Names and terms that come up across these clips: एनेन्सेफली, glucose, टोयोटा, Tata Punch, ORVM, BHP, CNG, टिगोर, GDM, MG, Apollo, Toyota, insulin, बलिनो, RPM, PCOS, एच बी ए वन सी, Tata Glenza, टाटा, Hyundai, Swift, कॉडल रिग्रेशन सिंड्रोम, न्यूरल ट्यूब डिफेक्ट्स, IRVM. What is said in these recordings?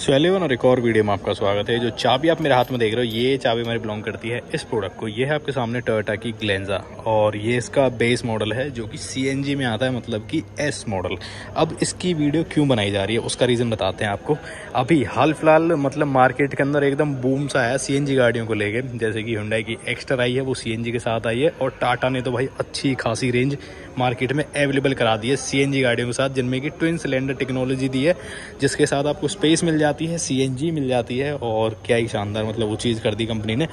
सो eleven और एक और वीडियो में आपका स्वागत है। जो चाबी आप मेरे हाथ में देख रहे हो, ये चाबी मेरे बिलोंग करती है इस प्रोडक्ट को। ये है आपके सामने टोयोटा की ग्लेंजा और ये इसका बेस मॉडल है जो कि सीएनजी में आता है, मतलब कि एस मॉडल। अब इसकी वीडियो क्यों बनाई जा रही है उसका रीज़न बताते हैं आपको। अभी हाल फिलहाल मतलब मार्केट के अंदर एकदम बूम सा आया सीएनजी गाड़ियों को लेके, जैसे कि Hyundai की एक्स्ट्रा आई है वो सीएनजी के साथ आई है, और टाटा ने तो भाई अच्छी खासी रेंज मार्केट में अवेलेबल करा दी है सीएनजी गाड़ियों के साथ, जिनमें कि ट्विन सिलेंडर टेक्नोलॉजी दी है, जिसके साथ आपको स्पेस मिल जाती है, सीएनजी मिल जाती है। और क्या ही शानदार मतलब वो चीज़ कर दी कंपनी ने।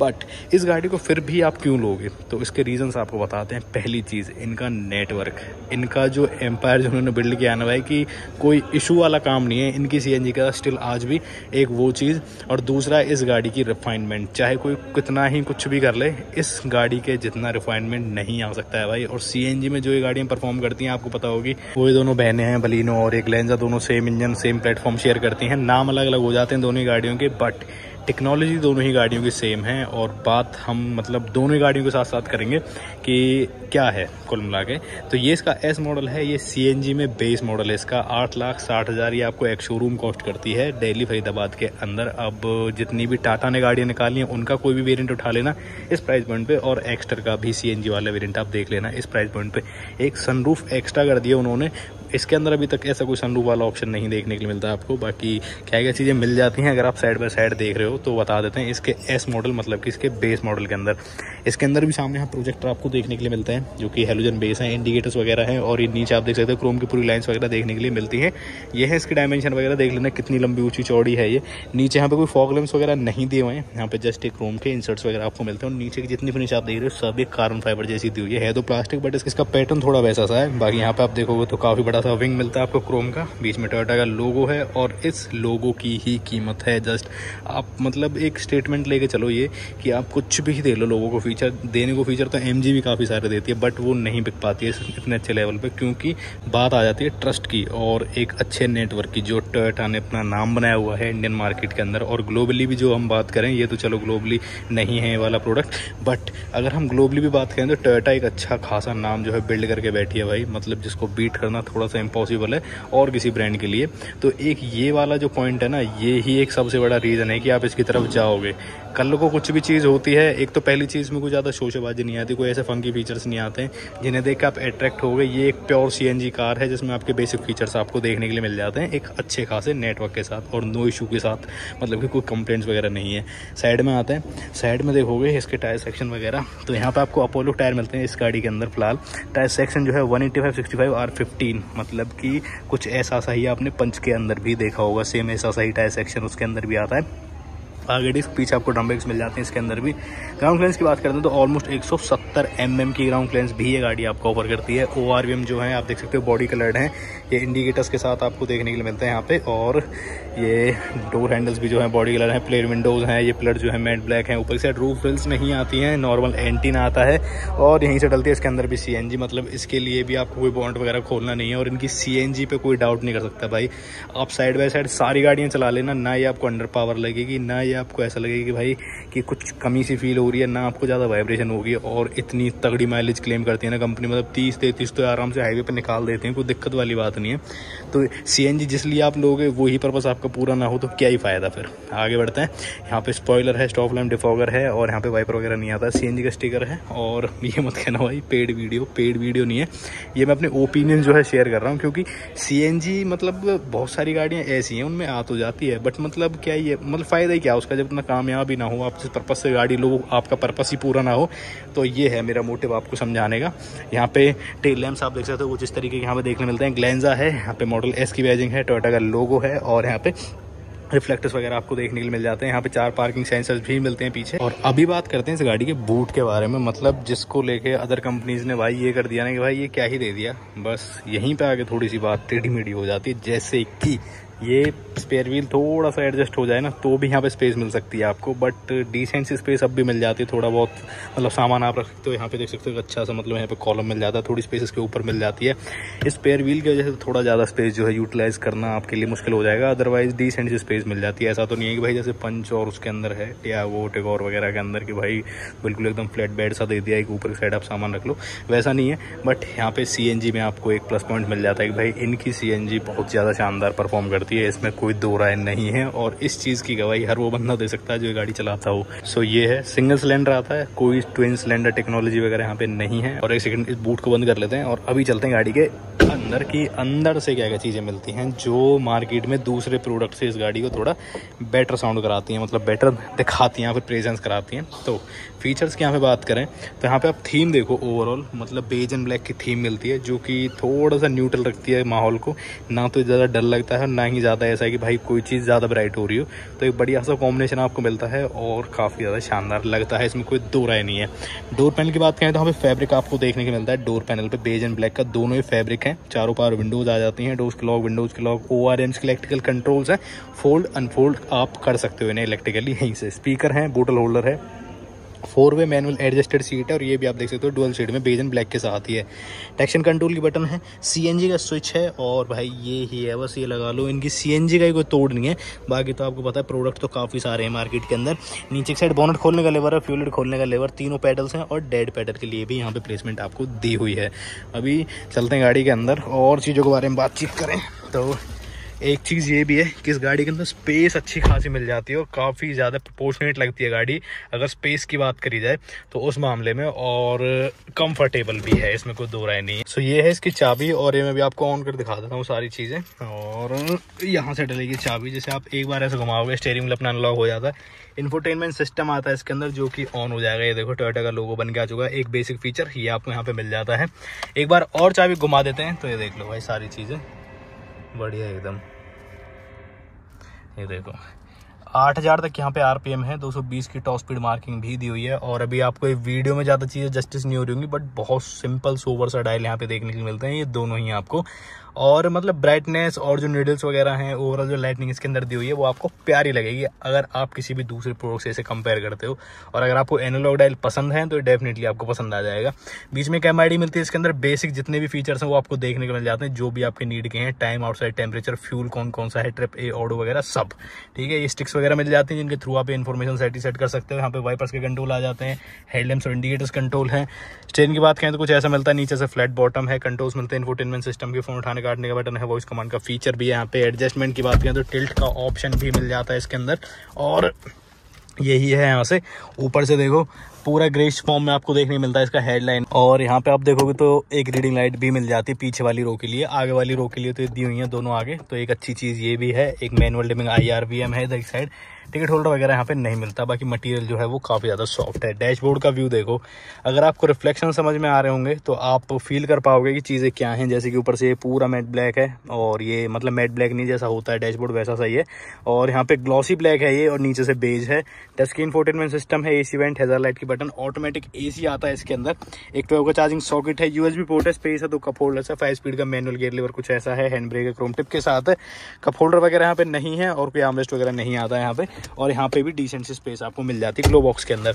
बट इस गाड़ी को फिर भी आप क्यों लोगे, तो इसके रीजंस आपको बताते हैं। पहली चीज़, इनका नेटवर्क, इनका जो एम्पायर जो उन्होंने बिल्ड किया ना भाई, कि कोई इशू वाला काम नहीं है इनकी सीएनजी का, स्टिल आज भी एक वो चीज़। और दूसरा, इस गाड़ी की रिफाइनमेंट, चाहे कोई कितना ही कुछ भी कर ले, इस गाड़ी के जितना रिफाइनमेंट नहीं आ सकता है भाई। और सीएनजी में जो ये गाड़ियाँ परफॉर्म करती हैं आपको पता होगी, वो ये दोनों बहनें हैं, बलिनो और एक ग्लेंजा, दोनों same engine same platform share करती हैं। नाम अलग अलग हो जाते हैं दोनों ही गाड़ियों के, बट टेक्नोलॉजी दोनों ही गाड़ियों की सेम है। और बात हम मतलब दोनों ही गाड़ियों के साथ साथ करेंगे कि क्या है कुल मिला के। तो ये इसका एस मॉडल है, ये सीएनजी में बेस मॉडल है इसका। 8,60,000 ये आपको एक शोरूम कॉस्ट करती है दिल्ली फरीदाबाद के अंदर। अब जितनी भी टाटा ने गाड़ियाँ निकाली हैं उनका कोई भी वेरिएंट उठा लेना इस प्राइस पॉइंट पे, और एक्स्ट्रा का भी सीएनजी वाला वेरिएंट आप देख लेना इस प्राइस पॉइंट पे। एक सनरूफ एक्स्ट्रा कर दिया उन्होंने, इसके अंदर अभी तक ऐसा कोई सनरूफ वाला ऑप्शन नहीं देखने के लिए मिलता है आपको। बाकी क्या क्या चीज़ें मिल जाती हैं अगर आप साइड बाय साइड देख रहे हो तो बता देते हैं। इसके एस मॉडल मतलब कि इसके बेस मॉडल के अंदर, इसके अंदर भी सामने यहाँ प्रोजेक्टर आपको देखने के लिए मिलते हैं, जो कि हेलोजन बेस हैं, इंडिकेटर्स वगैरह हैं, और ये नीचे आप देख सकते हो क्रोम की पूरी लाइन्स वगैरह देखने के लिए मिलती है। ये है इसकी डायमेंशन वगैरह देख लेना कितनी लंबी ऊँची चौड़ी है। ये नीचे यहाँ पर कोई फॉग लैंप्स वगैरह नहीं दिए हुए हैं, यहाँ पर जस्ट एक क्रोम के इंसर्ट्स वगैरह आपको मिलते हैं। और नीचे की जितनी फिनिश आप देख रहे हो सब एक कार्बन फाइबर जैसी दी हुई है, तो प्लास्टिक, बट इसका पैटर्न थोड़ा वैसा सा है। बाकी यहाँ पर आप देखोगे तो काफ़ी बड़ा विंग मिलता है आपको क्रोम का, बीच में टोयोटा का लोगो है, और इस लोगो की ही कीमत है। जस्ट आप मतलब एक स्टेटमेंट लेके चलो ये कि आप कुछ भी दे लो लोगों को फीचर देने को। फीचर तो एमजी भी काफ़ी सारे देती है बट वो नहीं बिक पाती है इतने अच्छे लेवल पे, क्योंकि बात आ जाती है ट्रस्ट की और एक अच्छे नेटवर्क की, जो टोयोटा ने अपना नाम बनाया हुआ है इंडियन मार्केट के अंदर। और ग्लोबली भी जो हम बात करें, ये तो चलो ग्लोबली नहीं है वाला प्रोडक्ट, बट अगर हम ग्लोबली भी बात करें तो टोयोटा एक अच्छा खासा नाम जो है बिल्ड करके बैठी है भाई, मतलब जिसको बीट करना थोड़ा इम्पॉसिबल है और किसी ब्रांड के लिए। तो एक ये वाला जो पॉइंट है ना, ये ही एक सबसे बड़ा रीज़न है कि आप इसकी तरफ जाओगे। कल को कुछ भी चीज़ होती है, एक तो पहली चीज़ में कोई ज़्यादा शोशेबाजी नहीं आती, कोई ऐसे फंकी फीचर्स नहीं आते हैं जिन्हें देख के आप अट्रैक्ट हो गए। ये एक प्योर सीएनजी कार है जिसमें आपके बेसिक फीचर्स आपको देखने के लिए मिल जाते हैं, एक अच्छे खासे नेटवर्क के साथ और नो इशू के साथ, मतलब कि कोई कंप्लेंट्स वगैरह नहीं है। साइड में आते हैं, साइड में देखोगे इसके टायर सेक्शन वगैरह, तो यहाँ पर आपको अपोलो टायर मिलते हैं इस गाड़ी के अंदर। फिलहाल टायर सेक्शन जो है 185/65 R15, मतलब कि कुछ ऐसा सा ही आपने पंच के अंदर भी देखा होगा, सेम ऐसा सा ही टायर सेक्शन उसके अंदर भी आता है। आगे डिस्क, पीछे आपको ड्रम ब्रेक्स मिल जाते हैं इसके अंदर भी। ग्राउंड क्लियरेंस की बात करते हैं तो ऑलमोस्ट 170 mm की ग्राउंड क्लियरेंस भी ये गाड़ी आपको ऑफर करती है। ORVM जो है आप देख सकते हो बॉडी कलर्ड हैं, ये इंडिकेटर्स के साथ आपको देखने के लिए मिलते हैं यहाँ पे। और ये डोर हैंडल्स भी जो है बॉडी कलर है, प्लेन विंडोज़ हैं, ये पिलर जो है मैट ब्लैक हैं। ऊपर से रूफ रिल्स नहीं आती हैं, नॉर्मल एंटीना आता है और यहीं से डलती है इसके अंदर भी CNG, मतलब इसके लिए भी आपको कोई बॉन्ड वगैरह खोलना नहीं है। और इनकी CNG पे कोई डाउट नहीं कर सकता भाई, आप साइड बाई साइड सारी गाड़ियाँ चला लेना, ना ये आपको अंडर पावर लगेगी, ना आपको ऐसा लगेगा कि भाई कि कुछ कमी सी फील हो रही है, ना आपको ज़्यादा वाइब्रेशन होगी। और इतनी तगड़ी माइलेज क्लेम करती है ना कंपनी, मतलब 30-33 तो आराम से हाईवे पर निकाल देते हैं, कोई दिक्कत वाली बात नहीं है। तो CNG जिस लिए आप लोगे वही पर्पस आपका पूरा ना हो तो क्या ही फ़ायदा। फिर आगे बढ़ते हैं, यहाँ पे स्पॉइलर है, स्टॉप लैम्प डिफॉगर है, और यहाँ पे वाइपर वगैरह नहीं आता, CNG का स्टिकर है। और ये मत कहना भाई पेड वीडियो नहीं है, ये मैं अपने ओपिनियन जो है शेयर कर रहा हूँ, क्योंकि CNG मतलब बहुत सारी गाड़ियाँ ऐसी हैं उनमें आ तो जाती है बट मतलब क्या ये मतलब फ़ायदा ही क्या उसका, जब इतना कामयाब ही ना हो आप जिस पर्पस से गाड़ी लो आपका पर्पस ही पूरा ना हो। तो ये है मेरा मोटिव आपको समझाने का। यहाँ पे टेल लैम्प्स आप देख सकते हो कुछ इस तरीके के यहाँ पे देखने मिलते हैं। ग्लेंजा है, यहाँ पे मॉडल एस की बैजिंग है, टोयोटा का लोगो है, और यहाँ पे रिफ्लेक्टर्स वगैरह आपको देखने के लिए मिल जाते हैं। यहाँ पे 4 पार्किंग सेंसर्स भी मिलते हैं पीछे। और अभी बात करते हैं इस गाड़ी के बूट के बारे में, मतलब जिसको लेके अदर कंपनीज़ ने भाई ये कर दिया ना कि भाई ये क्या ही दे दिया, बस यहीं पे आगे थोड़ी सी बात टेढ़ी मेढ़ी हो जाती है। जैसे कि ये स्पेयर व्हील थोड़ा सा एडजस्ट हो जाए ना तो भी यहाँ पे स्पेस मिल सकती है आपको, बट डिसेंट सी स्पेस अब भी मिल जाती है। थोड़ा बहुत मतलब सामान आप रख सकते हो, यहाँ पे देख सकते हो अच्छा सा मतलब यहाँ पे कॉलम मिल जाता है, थोड़ी स्पेस इसके ऊपर मिल जाती है। इस स्पेयर व्हील की वजह से थोड़ा ज़्यादा स्पेस जो है यूटिलाइज़ करना आपके लिए मुश्किल हो जाएगा, अदरवाइज़ डिसेंट सी स्पेस मिल जाती है। ऐसा तो नहीं है कि भाई जैसे पंच और उसके अंदर है या वो टिगोर वगैरह के अंदर कि भाई बिल्कुल एकदम फ्लैट बेड सा दे दिया है कि ऊपर की साइड आप सामान रख लो, वैसा नहीं है। बट यहाँ पर CNG में आपको एक प्लस पॉइंट मिल जाता है कि भाई इनकी CNG बहुत ज़्यादा शानदार परफॉर्म करती है। होती है, इसमें कोई दो राय नहीं है और इस चीज़ की गवाही हर वो बंदा दे सकता है जो ये गाड़ी चलाता हो। सो ये है, सिंगल सिलेंडर आता है, कोई ट्विन सिलेंडर टेक्नोलॉजी वगैरह यहाँ पे नहीं है। और एक सेकंड इस बूट को बंद कर लेते हैं और अभी चलते हैं गाड़ी के अंदर की अंदर से क्या क्या चीज़ें मिलती हैं जो मार्केट में दूसरे प्रोडक्ट से इस गाड़ी को थोड़ा बेटर साउंड कराती हैं, मतलब बेटर दिखाती हैं, यहाँ पर प्रेजेंस कराती हैं। तो फीचर्स की यहाँ पे बात करें तो यहाँ पे आप थीम देखो ओवरऑल, मतलब बेज एंड ब्लैक की थीम मिलती है जो कि थोड़ा सा न्यूट्रल रखती है माहौल को, ना तो ज़्यादा डर लगता है ना ही ज़्यादा ऐसा है कि भाई कोई चीज़ ज़्यादा ब्राइट हो रही हो। तो एक बढ़िया सा कॉम्बिनेशन आपको मिलता है और काफ़ी ज़्यादा शानदार लगता है, इसमें कोई दो राय नहीं है। डोर पैनल की बात करें तो यहाँ पे फैब्रिक आपको देखने को मिलता है, डोर पैनल पर बेज एंड ब्लैक का दोनों ही फैब्रिक है। चारों पार विंडोज़ आ जाती हैं, डोर्स के लॉक, विंडोज़ के लॉक, ORMs के इलेक्ट्रिकल कंट्रोल्स हैं, फोल्ड अनफोल्ड आप कर सकते हो इन्हें इलेक्ट्रिकली यहीं से। स्पीकर हैं, बोटल होल्डर है, 4-वे मैनुअल एडजस्टेड सीट है और ये भी आप देख सकते हो डुअल सीट में बेज एंड ब्लैक के साथ ही है। ट्रैक्शन कंट्रोल की बटन है, CNG का स्विच है और भाई ये ही है, बस ये लगा लो, इनकी CNG का ही कोई तोड़ नहीं है। बाकी तो आपको पता है प्रोडक्ट तो काफ़ी सारे हैं मार्केट के अंदर। नीचे एक साइड बोनट खोलने का लेवर है, फ्यूलेट खोलने का लेवर, तीनों पैडल्स हैं और डेड पैडल के लिए भी यहाँ पर प्लेसमेंट आपको दी हुई है। अभी चलते हैं गाड़ी के अंदर और चीज़ों के बारे में बातचीत करें तो एक चीज़ ये भी है कि इस गाड़ी के अंदर स्पेस अच्छी खासी मिल जाती है और काफ़ी ज़्यादा प्रोपोर्शनेट लगती है गाड़ी अगर स्पेस की बात करी जाए तो उस मामले में, और कंफर्टेबल भी है, इसमें कोई दो राय नहीं है। सो ये है इसकी चाबी और ये मैं भी आपको ऑन कर दिखा देता हूँ सारी चीज़ें। और यहाँ से डलेगी चाबी, जैसे आप एक बार ऐसे घुमाओगे स्टेयरिंग व्हील अपना अनलॉक हो जाता है। इन्फोटेनमेंट सिस्टम आता है इसके अंदर जो कि ऑन हो जाएगा, ये देखो टोयोटा का लोगो बन के आ चुका है। एक बेसिक फीचर ये आपको यहाँ पर मिल जाता है। एक बार और चाबी घुमा देते हैं तो ये देख लो भाई सारी चीज़ें बढ़िया एकदम। ये देखो 8000 तक यहाँ पे RPM है, 220 की टॉप स्पीड मार्किंग भी दी हुई है। और अभी आपको एक वीडियो में ज़्यादा चीज़ें जस्टिस नहीं हो रही होंगी, बट बहुत सिंपल सोवर सा डायल यहाँ पे देखने के मिलते हैं, ये दोनों ही आपको। और मतलब ब्राइटनेस और जो निडल्स वगैरह हैं, ओवरऑल जो लाइटनिंग इसके अंदर दी हुई है वो आपको प्यारी लगेगी अगर आप किसी भी दूसरे प्रोडक्ट से इसे कंपेयर करते हो। और अगर आपको एनालॉग डायल पसंद है तो डेफिनेटली आपको पसंद आ जाएगा। बीच में कैमआईडी मिलती है, इसके अंदर बेसिक जितने भी फीचर्स हैं वो आपको देखने को मिल जाते हैं जो भी आपके नीड के हैं, टाइम, आउटसाइड टेम्परेचर, फ्यूल कौन कौन सा है, ट्रिप ए ऑडो वगैरह सब। ठीक है, ये स्टिक्स वगैरह मिल जाती हैं जिनके थ्रू आप इन्फॉर्मेशन सेट कर सकते हो। यहाँ पे वाइपर्स के कंट्रोल आ जाते हैं, हेडलैम्प्स और इंडिकेटर्स कंट्रोल हैं। स्टेयरिंग की बात करें तो कुछ ऐसा मिलता है, नीचे से फ्लैट बॉटम है, कंट्रोल्स मिलते हैं, इन्फोटेनमेंट सिस्टम के, फोन उठाने काटने का बटन है, वॉइस कमांड का फीचर भी है यहाँ पे। एडजस्टमेंट की बात करें तो टिल्ट का ऑप्शन भी मिल जाता है इसके अंदर। और यही है, यहाँ से ऊपर से देखो पूरा ग्रेश फॉर्म में आपको देखने मिलता है इसका हेडलाइन। और यहाँ पे आप देखोगे तो एक रीडिंग लाइट भी मिल जाती है पीछे वाली रो के लिए, आगे वाली रो के लिए तो ये दी हुई है दोनों आगे, तो एक अच्छी चीज़ ये भी है। एक मैनुअल डिमिंग IRVM है इधर एक साइड, टिकट होल्डर वगैरह यहाँ पे नहीं मिलता। बाकी मटेरियल जो है वो काफ़ी ज़्यादा सॉफ्ट है। डैशबोर्ड का व्यू देखो, अगर आपको रिफ्लेक्शन समझ में आ रहे होंगे तो आप फील कर पाओगे कि चीज़ें क्या हैं। जैसे कि ऊपर से ये पूरा मैट ब्लैक है, और ये मतलब मैट ब्लैक नहीं जैसा होता है डैशबोर्ड वैसा सही है, और यहाँ पे ग्लॉसी ब्लैक है ये, और नीचे से बेज है। टच स्क्रीन इंफोटेनमेंट सिस्टम है, AC वेंट, हेज़र लाइट की बटन, ऑटोमेटिक AC आता है इसके अंदर। एक 12 का चार्जिंग सॉकेट है, USB पोर्ट है, स्पेस है, 2 कप होल्डर्स है, 5 स्पीड का मैनुअल गियर लीवर कुछ ऐसा है, हैंड ब्रेक क्रोम टिप के साथ है, कप होल्डर वगैरह यहाँ पे नहीं है और कोई आर्मरेस्ट वगैरह नहीं आता है यहाँ पे। और यहाँ पे भी डिसेंट सी स्पेस आपको मिल जाती है ग्लो बॉक्स के अंदर।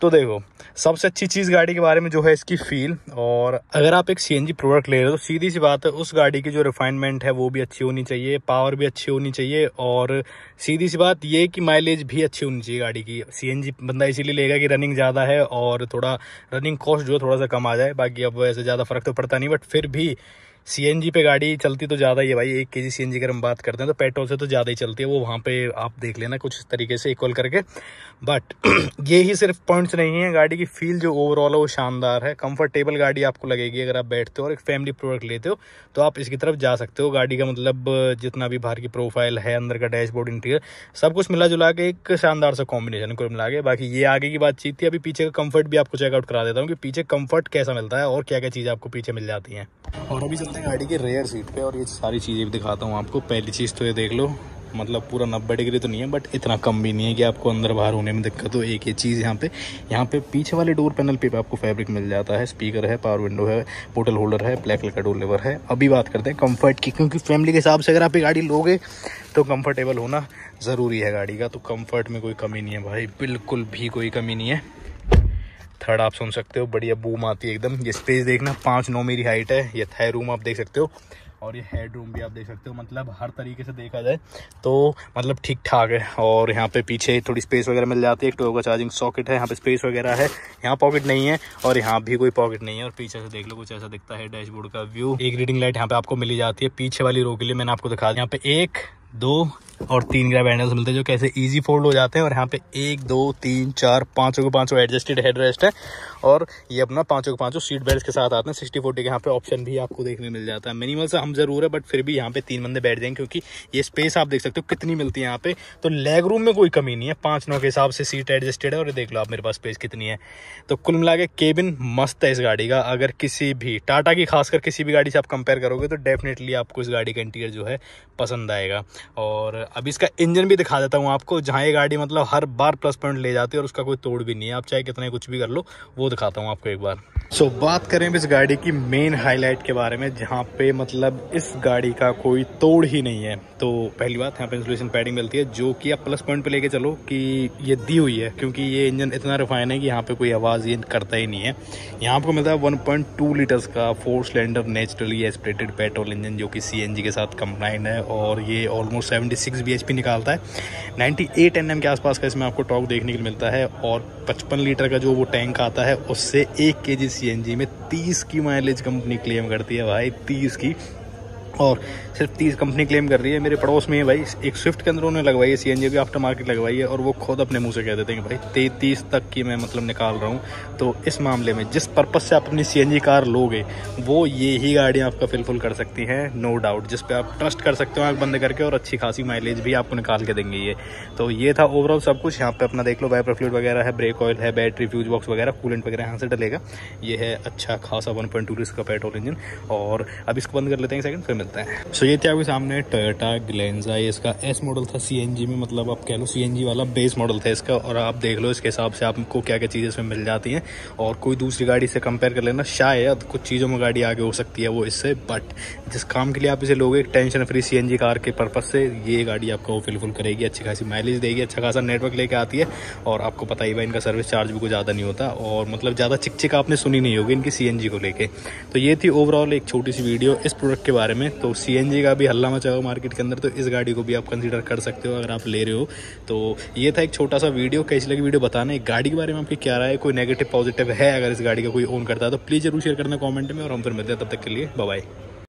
तो देखो सबसे अच्छी चीज़ गाड़ी के बारे में जो है इसकी फील। और अगर आप एक CNG प्रोडक्ट ले रहे हो तो सीधी सी बात है उस गाड़ी की जो रिफाइनमेंट है वो भी अच्छी होनी चाहिए, पावर भी अच्छी होनी चाहिए, और सीधी सी बात ये कि माइलेज भी अच्छी होनी चाहिए गाड़ी की। CNG बंदा इसीलिए लेगा कि रनिंग ज़्यादा है और थोड़ा रनिंग कॉस्ट जो है थोड़ा सा कम आ जाए। बाकी अब ऐसे ज़्यादा फ़र्क तो पड़ता नहीं, बट फिर भी CNG पे गाड़ी चलती तो ज़्यादा ही है भाई। 1 kg CNG अगर हम बात करते हैं तो पेट्रोल से तो ज़्यादा ही चलती है, वो वहाँ पे आप देख लेना कुछ इस तरीके से इक्वल करके। बट ये ही सिर्फ पॉइंट्स नहीं है, गाड़ी की फील जो ओवरऑल है वो शानदार है, कंफर्टेबल गाड़ी आपको लगेगी अगर आप बैठते हो और एक फैमिली प्रोडक्ट लेते हो तो आप इसकी तरफ जा सकते हो। गाड़ी का मतलब जितना भी बाहर की प्रोफाइल है, अंदर का डैशबोर्ड, इंटीरियर, सब कुछ मिला जुला के एक शानदार सा कॉम्बिनेशन को मिला के। बाकी ये आगे की बातचीत थी, अभी पीछे का कम्फर्ट भी आपको चेकआउट करा देता हूँ कि पीछे कम्फर्ट कैसा मिलता है और क्या क्या चीज़ें आपको पीछे मिल जाती हैं। और अभी गाड़ी के रेयर सीट पे और ये सारी चीज़ें भी दिखाता हूँ आपको। पहली चीज़ तो ये देख लो, मतलब पूरा 90 डिग्री तो नहीं है बट इतना कम भी नहीं है कि आपको अंदर बाहर होने में दिक्कत हो। एक ये चीज़ यहाँ पे पीछे वाले डोर पैनल पे आपको फैब्रिक मिल जाता है, स्पीकर है, पावर विंडो है, पोर्टल होल्डर है, ब्लैक कलर का डोर लेवर है। अभी बात करते हैं कंफर्ट की, क्योंकि फैमिली के हिसाब से अगर आप ये गाड़ी लोगे तो कंफर्टेबल होना ज़रूरी है गाड़ी का। तो कम्फर्ट में कोई कमी नहीं है भाई, बिल्कुल भी कोई कमी नहीं है। थर्ड आप सुन सकते हो, बढ़िया बूम आती है एकदम। ये स्पेस देखना, 5'9" मेरी हाइट है। ये थाई रूम आप देख सकते हो, और ये हेडरूम भी आप देख सकते हो, मतलब हर तरीके से देखा जाए तो मतलब ठीक ठाक है। और यहाँ पे पीछे थोड़ी स्पेस वगैरह मिल जाती है, एक टोयोटा चार्जिंग सॉकेट है, यहाँ पे स्पेस वगैरह है, यहाँ पॉकेट नहीं है और यहाँ भी कोई पॉकेट नहीं है। और पीछे से देख लो कुछ ऐसा दिखता है डैशबोर्ड का व्यू। एक रीडिंग लाइट यहाँ पे आपको मिली जाती है पीछे वाली रो के लिए, मैंने आपको दिखा दिया। यहाँ पे 1, 2 और 3 ग्रैब हैंडल्स मिलते हैं जो कैसे इजी फोल्ड हो जाते हैं। और यहाँ पे 1, 2, 3, 4 पाँचों के पाँचों एडजस्टेड हेडरेस्ट है और ये अपना पाँचों के पाँचों सीट बेल्ट के साथ आते हैं। 60-40 के यहाँ पे ऑप्शन भी आपको देखने मिल जाता है। मिनिमल सा हम जरूर है बट फिर भी यहाँ पे 3 बंदे बैठ जाएंगे, क्योंकि ये स्पेस आप देख सकते हो कितनी मिलती है यहाँ पे। तो लेग रूम में कोई कमी नहीं है, 5-9 के हिसाब से सीट एडजस्टेड है। और देख लो आप मेरे पास स्पेस कितनी है। तो कुल मिला के केबिन मस्त है इस गाड़ी का। अगर किसी भी टाटा की खासकर किसी भी गाड़ी से आप कंपेयर करोगे तो डेफिनेटली आपको इस गाड़ी का इंटीरियर जो है पसंद आएगा। और अब इसका इंजन भी दिखा देता हूँ आपको, जहाँ ये गाड़ी मतलब हर बार प्लस पॉइंट ले जाती है और उसका कोई तोड़ भी नहीं है, आप चाहे कितने कुछ भी कर लो। वो दिखाता हूँ आपको एक बार। बात करें इस गाड़ी की मेन हाईलाइट के बारे में, जहाँ पे मतलब इस गाड़ी का कोई तोड़ ही नहीं है। तो पहली बात, यहाँ पे इंसुलेशन पैडिंग मिलती है जो कि आप प्लस पॉइंट पे लेके चलो कि ये दी हुई है, क्योंकि ये इंजन इतना रिफाइन है कि यहाँ पे कोई आवाज़ ये करता ही नहीं है। यहाँ आपको मिलता है 1.2 लीटर्स का 4 cylinder naturally aspirated petrol engine जो कि CNG के साथ कंबाइंड है। और ये ऑलमोस्ट 76 BHP निकालता है, 98 Nm के आसपास का इसमें आपको टॉर्क देखने को मिलता है। और 55 लीटर का जो वो टैंक आता है उससे 1 kg CNG में 30 की माइलेज कंपनी क्लेम करती है भाई, 30 की। और सिर्फ 30 कंपनी क्लेम कर रही है। मेरे पड़ोस में है भाई, एक स्विफ्ट के अंदर उन्होंने लगवाई है CNG भी, आफ्टर मार्केट लगवाई है, और वो खुद अपने मुंह से कह देते हैं कि भाई 33 तक की मैं मतलब निकाल रहा हूँ। तो इस मामले में जिस पर्पज़ से आप अपनी CNG कार लोगे वो ये ही गाड़ियाँ आपका फिलफुल कर सकती हैं, नो डाउट, जिस पर आप ट्रस्ट कर सकते हो आँख बंद करके, और अच्छी खासी माइलेज भी आपको निकाल के देंगे ये। तो ये था ओवरऑल सब कुछ। यहाँ पर अपना देख लो वाइपर फ्लूइड वगैरह है, ब्रेक ऑयल है, बैटरी, फ्यूज बॉक्स वगैरह, कूलेंट वगैरह यहाँ से डलेगा। ये है अच्छा खासा 1.2 लीटर का पेट्रोल इंजन। और अब इसको बंद कर लेते हैं सेकंड, फिर मिलता है। सो ये थे आपके सामने टोयोटा ग्लेंजा, ये इसका S मॉडल था CNG में, मतलब आप कह लो CNG वाला बेस मॉडल था इसका। और आप देख लो इसके हिसाब से आपको क्या क्या चीज़ें इसमें मिल जाती हैं। और कोई दूसरी गाड़ी से कंपेयर कर लेना, शायद कुछ चीज़ों में गाड़ी आगे हो सकती है वो इससे, बट जिस काम के लिए आप इसे लोगे टेंशन फ्री CNG कार के पर्पज़ से, ये गाड़ी आपको वो फिलफुल करेगी, अच्छी खासी माइलेज देगी, अच्छा खासा नेटवर्क लेके आती है। और आपको पता ही भाई इनका सर्विस चार्ज भी कुछ ज़्यादा नहीं होता, और मतलब ज़्यादा चिक-चिक आपने सुनी नहीं होगी इनकी CNG को लेके। तो ये थी ओवरऑल एक छोटी सी वीडियो इस प्रोडक्ट के बारे में। तो CNG का भी हल्ला मचा हुआ मार्केट के अंदर, तो इस गाड़ी को भी आप कंसीडर कर सकते हो अगर आप ले रहे हो। तो ये था एक छोटा सा वीडियो, कैसी लगी वीडियो बताना, एक गाड़ी के बारे में आपकी क्या राय है, कोई नेगेटिव पॉजिटिव है, अगर इस गाड़ी का कोई ओन करता है तो प्लीज़ जरूर शेयर करना कमेंट में। और हम फिर मिलते हैं, तब तक के लिए बाय बाय।